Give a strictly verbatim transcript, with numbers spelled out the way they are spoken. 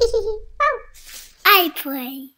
Oh, I play.